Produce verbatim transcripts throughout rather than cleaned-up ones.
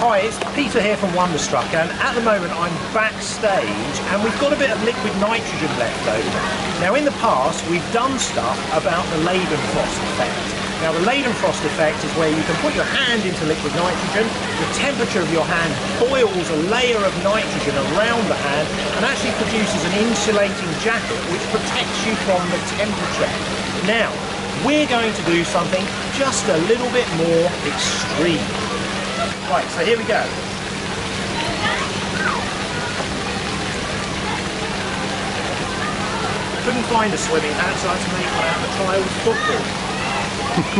Hi, it's Peter here from Wonderstruck, and at the moment I'm backstage and we've got a bit of liquid nitrogen left over. Now in the past we've done stuff about the Leidenfrost effect. Now the Leidenfrost effect is where you can put your hand into liquid nitrogen, the temperature of your hand boils a layer of nitrogen around the hand and actually produces an insulating jacket which protects you from the temperature. Now we're going to do something just a little bit more extreme. Right, so here we go. Couldn't find a swimming hat, so I had to make one out of a child's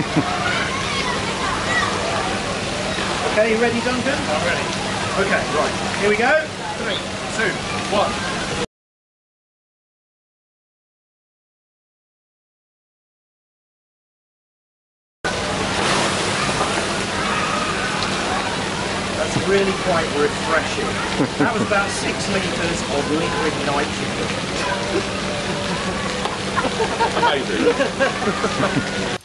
football. Okay, you ready, Duncan? I'm ready. Okay, right. Here we go. Three, two, one. That's really quite refreshing. That was about six litres of liquid nitrogen. Amazing.